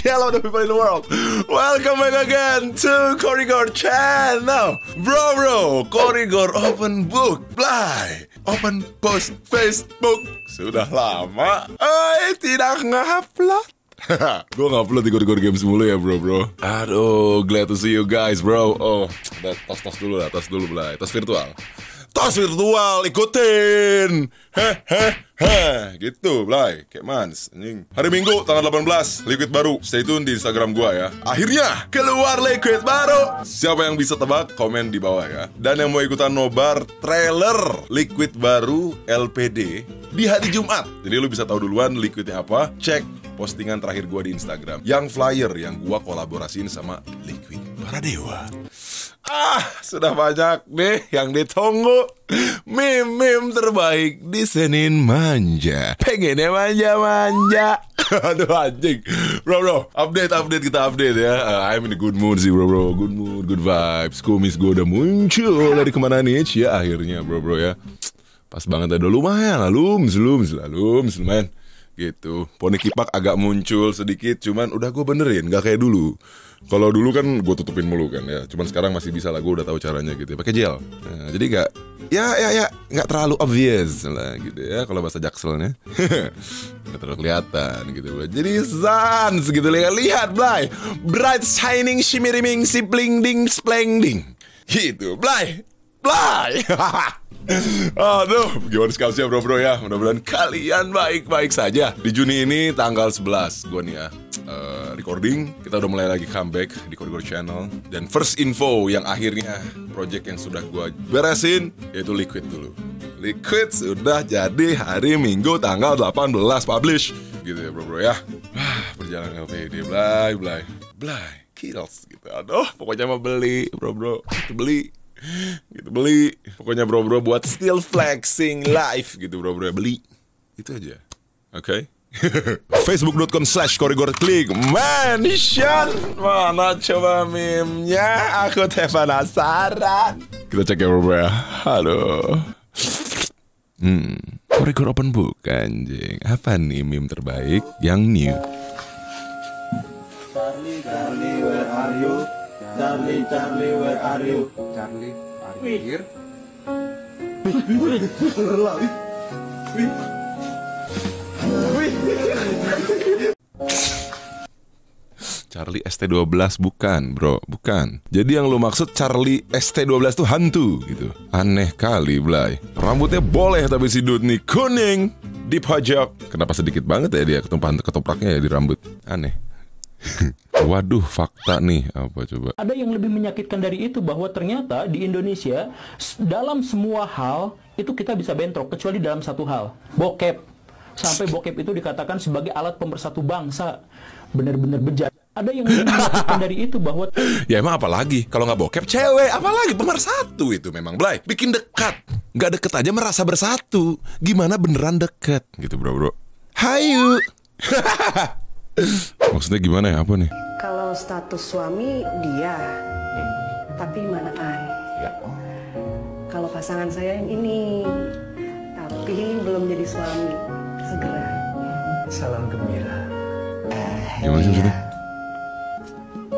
Hello the people in the world. Welcome back again to Qorygore Channel. Bro, Qorygore open book, play, open post Facebook. Sudah lama tidak nge-upload. Gue ngupload di Qorygore Games mulu ya bro. Aduh, glad to see you guys bro. Oh, tos dulu lah, tos virtual. Tos virtual, ikutin. Gitu, Blay. Kayak mans, anjing. Hari Minggu, tanggal 18, liquid baru. Stay tune di Instagram gua ya. Akhirnya, keluar liquid baru. Siapa yang bisa tebak, komen di bawah ya. Dan yang mau ikutan nobar trailer liquid baru LPD di hari Jumat. Jadi lu bisa tahu duluan liquidnya apa. Cek postingan terakhir gua di Instagram, yang flyer yang gua kolaborasiin sama Liquid Para Dewa. Sudah banyak nih yang ditunggu. Meme terbaik di Senin Manja. Pengennya manja-manja. Aduh anjing. Bro, update kita ya. I'm in a good mood sih bro. Good mood, good vibes. Kumis gua udah muncul dari kemana nih ya akhirnya bro ya. Pas banget ada lumayan lah, lums man. Gitu, poni kipak agak muncul sedikit, cuman udah gue benerin, gak kayak dulu. Kalau dulu kan gue tutupin mulu kan ya, cuman sekarang masih bisa lah, gue udah tahu caranya gitu, pakai gel. Nah, jadi gak, ya gak terlalu obvious lah gitu ya, kalau bahasa jakselnya, gak terlalu kelihatan gitu. Jadi sans gitu, lihat Blay, bright shining shimmeriming siplingding splending, gitu Blay. Aduh, gimana sekarang bro ya. Mudah-mudahan kalian baik-baik saja. Di Juni ini tanggal 11 gue nih ya recording. Kita udah mulai lagi comeback di Qorygore Channel. Dan first info yang akhirnya project yang sudah gue beresin yaitu Liquid dulu. Liquid sudah jadi hari Minggu tanggal 18 publish. Gitu ya bro ya. Perjalanan LPD Blay kills gitu. Aduh, pokoknya mau beli bro. Beli pokoknya bro buat still flexing live gitu bro beli itu aja. Oke. facebook.com/qorygore klik mention. Mana coba meme-nya, aku penasaran. Kita cek ya bro ya. Halo. Qorygore open book anjing. Apa nih meme terbaik yang new? Charlie, where are you? Charlie, where are you? Charlie, are you here? Charlie ST12 bukan, bro, bukan. Jadi yang lo maksud Charlie ST12 tuh hantu gitu. Aneh kali, Blay. Rambutnya boleh tapi si dude nih kuning di pojok. Kenapa sedikit banget ya dia ketopraknya ya di rambut? Aneh. Waduh, fakta nih apa coba? Ada yang lebih menyakitkan dari itu, bahwa ternyata di Indonesia dalam semua hal itu kita bisa bentrok kecuali dalam satu hal, bokep. Sampai bokep itu dikatakan sebagai alat pembersatu bangsa. Bener-bener bejat. Ada yang lebih menyakitkan dari itu bahwa ya emang apa lagi? Kalau nggak bokep, cewek apalagi pemersatu itu memang Blay. Bikin dekat, nggak deket aja merasa bersatu. Gimana beneran deket gitu bro? Hayu. Maksudnya gimana ya, apa nih? Kalau status suami dia, tapi manaan. Ya. Oh. Kalau pasangan saya yang ini, tapi belum jadi suami. Segera. Salam gembira. Gimana sih maksudnya?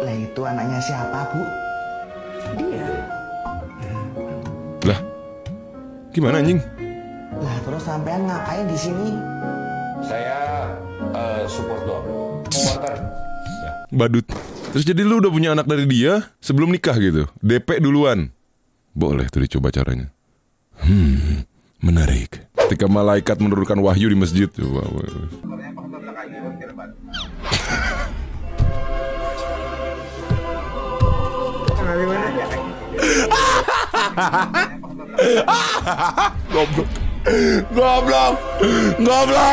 Lah itu anaknya siapa bu? Dia. Lah, gimana anjing? Lah terus sampean ngapain di sini? Saya support doang. Water. Ya. Badut. Terus jadi lu udah punya anak dari dia sebelum nikah gitu? DP duluan. Boleh tuh dicoba caranya. Menarik. Ketika malaikat menurunkan wahyu di masjid. Wow.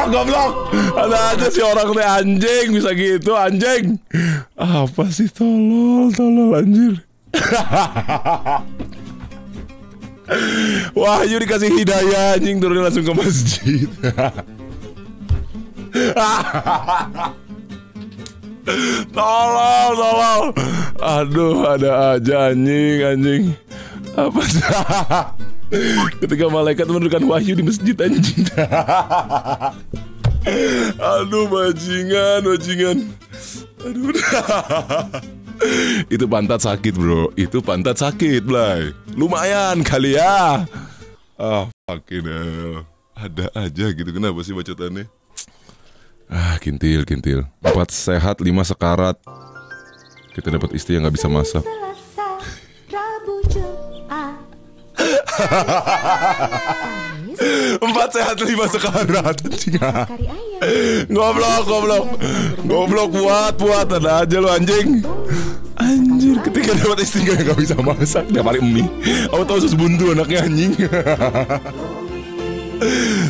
Goblok. Ada si orang teh anjing bisa gitu anjing. Apa sih tolol anjir. Wah, Wahyu dikasih hidayah anjing turun langsung ke masjid. Tolol. Aduh, ada aja anjing. Apa sih? Ketika malaikat menurunkan wahyu di masjid anjing. Aduh, bajingan. Aduh. Itu pantat sakit, bro. Itu pantat sakit, Blay. Lumayan kali ya. Ah, fucking hell. Ada aja gitu, kenapa sih bacotannya? Ah, kintil. 4 sehat, 5 sekarat. Kita dapat istri yang gak bisa masak. Hahaha. 4 sehat 5 sekarat. Goblok buat ada aja lo anjing. Anjir, ketika dapat istri yang gak bisa masak, dia paling mie. Aku tahu sus buntu anaknya anjing.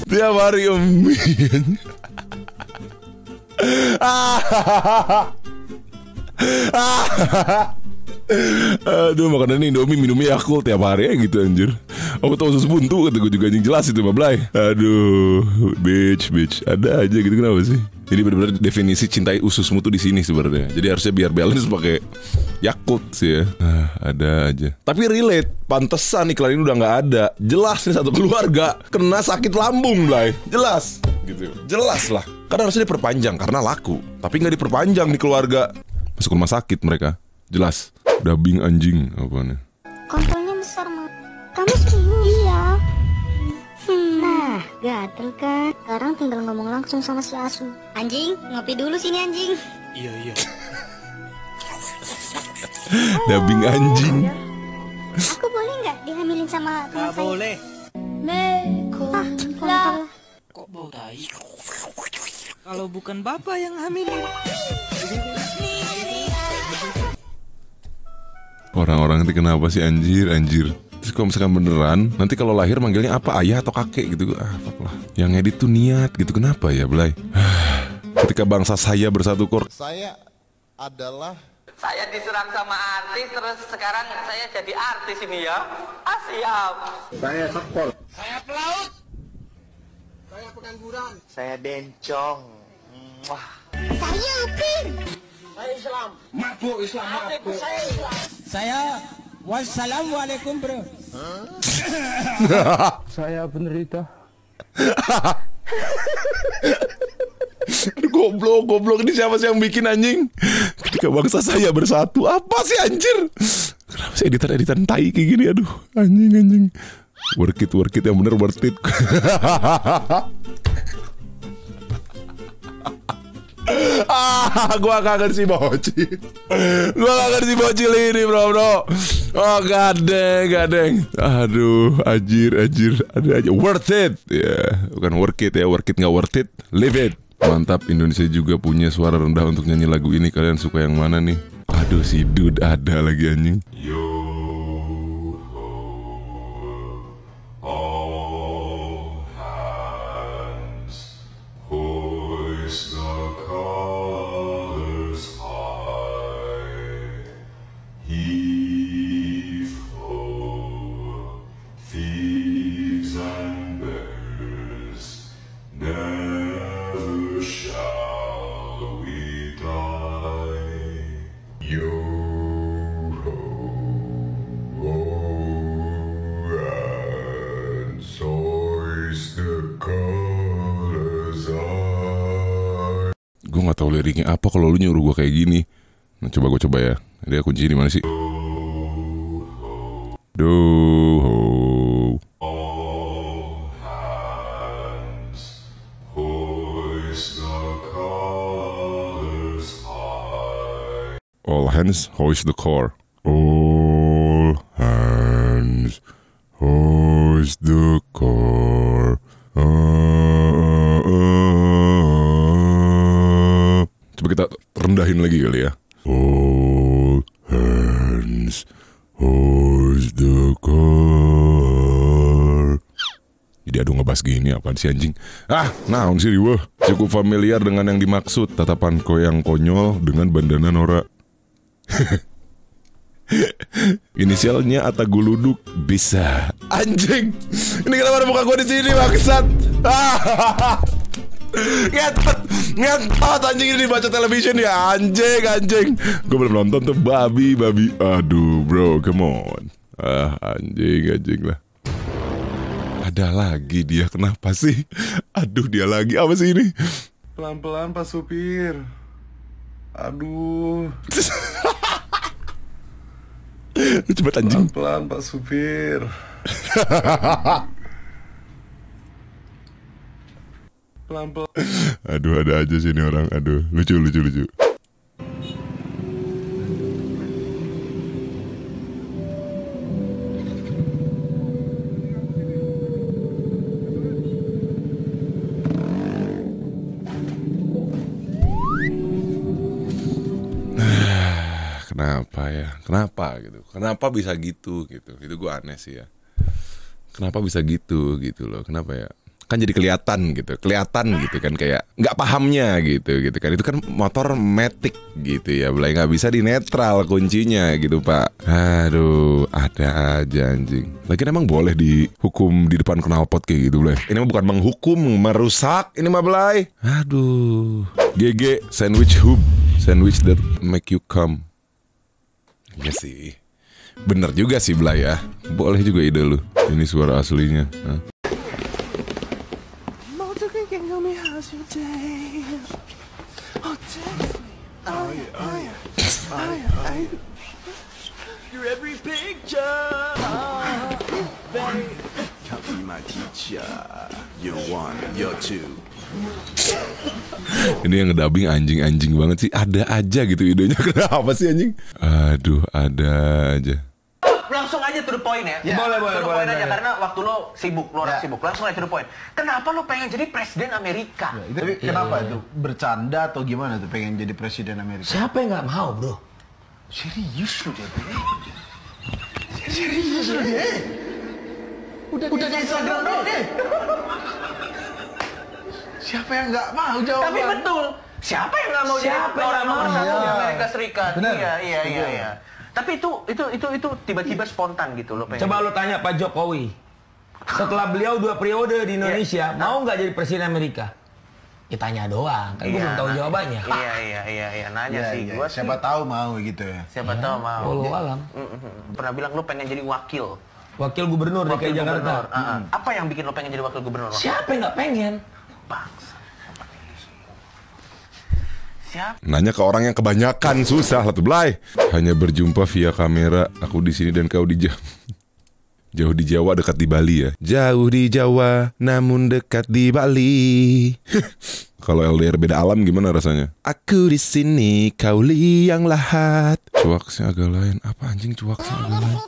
Tiap hari mie. Aduh, makanannya Indomie, minumnya Yakult tiap hari ya gitu anjir. Aku tahu sus buntu, kata gue juga anjing, jelas itu Bablay. Aduh, bitch, ada aja gitu, kenapa sih? Jadi benar-benar definisi cintai ususmu tuh di sini sebenarnya. Jadi harusnya biar balance pakai Yakult sih ya. Ada aja. Tapi relate, pantesan iklan ini udah nggak ada. Jelas nih satu keluarga kena sakit lambung, Blay. Jelas, gitu. Jelas lah. Karena harusnya diperpanjang karena laku. Tapi nggak diperpanjang di keluarga. Masuk rumah sakit mereka. Jelas. Dubbing anjing apaan? Kontolnya besar, Mak. Kamu setinggi ya. Nah, gatel kan. Sekarang tinggal ngomong langsung sama si Asu. Anjing, ngopi dulu sini anjing. Iya. Dubbing anjing. Aku boleh nggak dihamilin sama teman saya? Boleh. Kontol. Kok bau tai? Kalau bukan bapak yang hamilin. Orang-orang nanti kenapa sih anjir. Terus kalau misalkan beneran, nanti kalau lahir manggilnya apa, ayah atau kakek gitu. Apalah. Yang edit tuh niat gitu, kenapa ya Blay? Ketika bangsa saya bersatu kor. Saya diserang sama artis, terus sekarang saya jadi artis ini ya. Siap. Saya sekol. Saya pelaut. Saya pengangguran. Saya bencong. Wah. Saya pin. Saya Islam. Mabuk Islam. Mabuk. Saya Islam. Saya wassalamualaikum bro. Saya penderita. Goblok ini siapa sih yang bikin anjing? Ketika bangsa saya bersatu, apa sih anjir? Kenapa sih editan tai kayak gini? Aduh, anjing. Work it yang bener, worth it. Gua kangen si bocil. Ini bro. Oh gadeng. Aduh, anjir. Ada aja worth it. Ya, bukan work it ya, work it nggak worth it. Live it. Mantap, Indonesia juga punya suara rendah untuk nyanyi lagu ini. Kalian suka yang mana nih? Aduh, si dude ada lagi anjing. Gak tau liriknya apa kalau lu nyuruh gua kayak gini. Nah, coba gua coba ya. Dia kunci di mana sih? Do ho. All hands hoist the colors high. All hands hoist the core. All hands hoist the core. Kita rendahin lagi kali ya. All hands hoist the core. Jadi aduh ngebas gini apaan sih anjing. Naon sih riweuh. Cukup familiar dengan yang dimaksud. Tatapan ko yang konyol dengan bandana Nora. Inisialnya Atta Guluduk bisa. Anjing. Ini kenapa ada muka gua di sini maksud? Ngetot anjing, ini dibaca television ya anjing. Gue belum nonton tuh babi. Aduh bro, come on. Anjing lah. Ada lagi dia, kenapa sih? Aduh dia lagi, apa sih ini? Pelan-pelan Pak Supir. Aduh. Lu coba anjing. Pelan-pelan Pak Supir. Pelan-pelan. Aduh, ada aja sih ini orang. Aduh, lucu. Kenapa ya? Kenapa gitu? Kenapa bisa gitu gitu? Itu gue aneh sih ya. Kenapa bisa gitu gitu loh? Kenapa ya? Kan jadi kelihatan gitu kan, kayak nggak pahamnya gitu kan. Itu kan motor matic gitu ya, mulai nggak bisa di netral kuncinya gitu Pak. Aduh, ada aja anjing. Lagi emang boleh dihukum di depan knalpot kayak gitu, Blay? Ini mah bukan menghukum, merusak ini mah, Blay. Aduh. GG sandwich hub, sandwich that make you come. Iya sih, bener juga sih Blay ya. Boleh juga ide lu. Ini suara aslinya. Ini yang ngedubbing anjing-anjing banget sih. Ada aja gitu idenya. Kenapa sih anjing? Aduh, ada aja. Langsung aja to the point ya. Boleh. Karena waktu lo sibuk, langsung aja to the point. Kenapa lo pengen jadi presiden Amerika? Ya, itu, kenapa itu? Bercanda atau gimana tuh pengen jadi presiden Amerika? Siapa yang nggak mau, Bro? Serius lo ya, Bro? Serius lo ya? Udah di Instagram deh. Siapa yang nggak mau jawab? Tapi betul. Siapa yang nggak mau jawab? Orang-orang di Amerika Serikat. Iya. Tapi itu tiba-tiba spontan gitu loh. Pengen. Coba lo tanya Pak Jokowi. Setelah beliau 2 periode di Indonesia, mau nggak jadi presiden Amerika? Kita tanya doang. Kan gue belum tahu jawabannya. Iya. Nanya sih gue. Siapa tahu mau gitu ya. Siapa tahu mau. Walau alam. Pernah bilang lo pengen jadi wakil gubernur DKI Jakarta. Apa yang bikin lo pengen jadi wakil gubernur? Siapa yang nggak pengen? Bangsa. Siap. Nanya ke orang yang kebanyakan susah lah tuh, Blay. Hanya berjumpa via kamera. Aku di sini dan kau di Jawa. Jauh di Jawa, dekat di Bali ya. Jauh di Jawa, namun dekat di Bali. Kalau LDR beda alam gimana rasanya? Aku di sini, kau liang lahat. Cuaksnya agak lain. Apa anjing cuaksnya agak lain?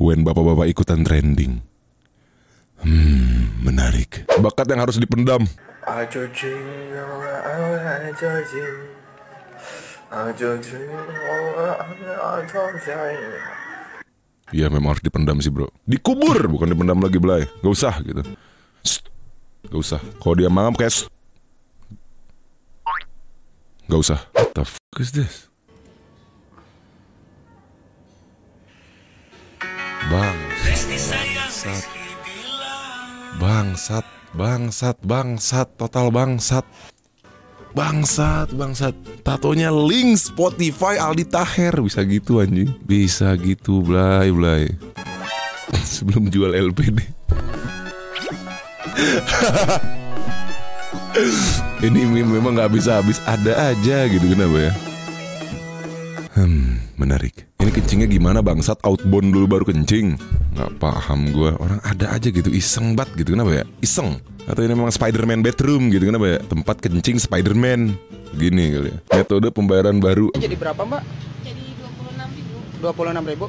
When bapak-bapak ikutan trending. Menarik. Bakat yang harus dipendam. Iya, memang harus dipendam sih, Bro. Dikubur, bukan dipendam lagi, Blay. Gak usah gitu. Gak usah. Kalau dia mangap kayak gak usah. What the fuck is this? Bangsat, total bangsat. Tatonya link Spotify Aldi Taher. Bisa gitu anjing. Bisa gitu, Blay. Sebelum jual LPD. Ini memang nggak bisa habis. Ada aja gitu, kenapa ya? Menarik. Ini kencingnya gimana bangsat? Outbound dulu baru kencing. Nggak paham gue. Orang ada aja gitu, iseng bat gitu, kenapa ya? Iseng. Atau ini memang Spiderman bedroom gitu, kenapa ya? Tempat kencing Spiderman. Gini kali ya. Metode pembayaran baru. Jadi berapa Mbak? Jadi 26.000.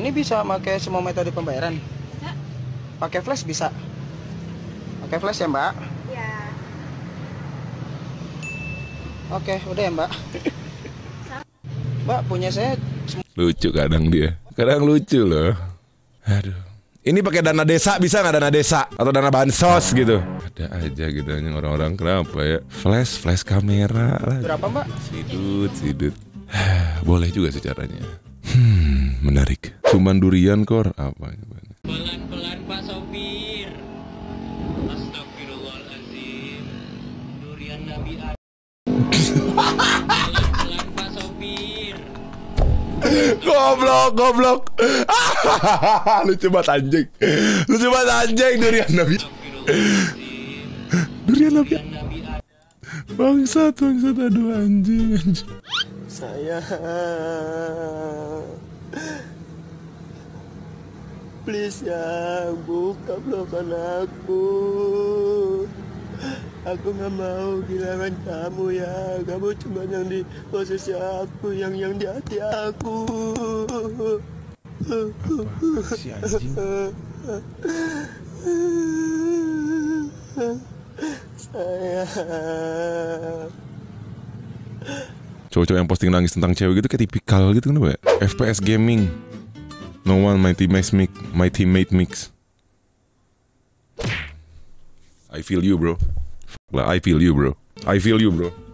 Ini bisa pakai semua metode pembayaran? Bisa. Pakai flash bisa? Pakai flash ya Mbak? Iya. Oke, udah ya Mbak. Mbak punya saya Lucu kadang dia. Kadang lucu loh. Aduh. Ini pakai dana desa bisa nggak, dana desa atau dana bansos gitu? Ada aja gitu orang-orang, kenapa ya? Flash kamera lah. Berapa mbak? Sidut. Boleh juga secaranya. Menarik. Cuman durian kor apa? Pelan-pelan Pak sopir. Astagfirullahaladzim. Durian Nabi Adam. Pelan-pelan Pak sopir. Goblok. Lucu banget anjing. Durian Nabi. Bangsat aduh anjing. Saya please ya, buka blokan aku. Aku nggak mau kehilangan kamu ya. Kamu cuma yang di posisi aku, yang di hati aku. Apa si anjing? Sayang. Cowok-cowok yang posting nangis tentang cewek gitu kayak tipikal gitu kenapa ya? FPS gaming. No one my teammate mix. I feel you bro.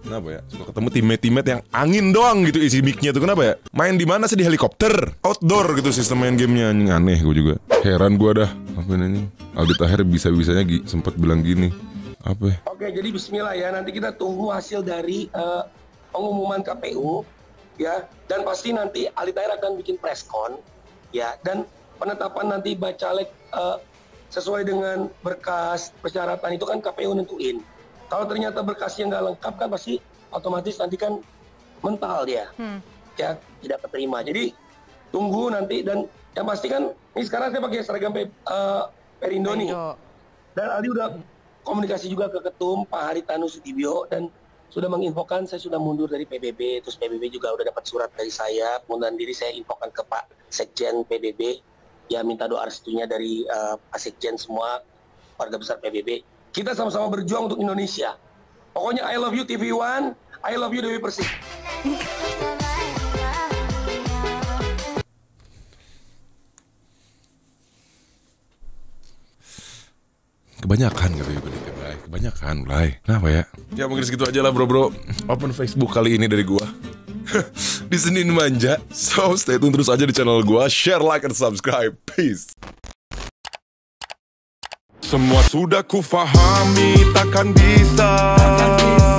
Kenapa ya? Suka ketemu teammate yang angin doang gitu isi mic-nya tuh kenapa ya? Main di mana sih, di helikopter? Outdoor gitu sistem main gamenya, aneh gue juga. Heran gue dah. Apa ini? Aldi Taher bisa-bisanya sempat bilang gini. Apa? Oke, jadi bismillah ya. Nanti kita tunggu hasil dari pengumuman KPU ya, dan pasti nanti Aldi Taher akan bikin press con. Ya, dan penetapan nanti bacalek sesuai dengan berkas persyaratan itu kan KPU nentuin. Kalau ternyata berkasnya nggak lengkap kan pasti otomatis nanti kan mental dia, ya tidak keterima. Jadi tunggu nanti, dan yang pasti kan ini sekarang saya pakai seragam Perindo nih. Dan Aldi udah komunikasi juga ke Ketum Pak Hari Tanusudibyo dan sudah menginfokan saya sudah mundur dari PBB, terus PBB juga udah dapat surat dari saya, pengunduran diri saya infokan ke Pak Sekjen PBB, ya minta doa restunya dari Pak Sekjen semua warga besar PBB. Kita sama-sama berjuang untuk Indonesia. Pokoknya I love you TV One, I love you Dewi Persik. Kebanyakan gitu ya, kebanyakan mulai. Kenapa ya? Ya mungkin segitu aja lah bro. Open Facebook kali ini dari gua. Di Senin Manja. So stay tune terus aja di channel gua. Share, like, and subscribe. Peace. Semua sudah ku fahami, takkan bisa.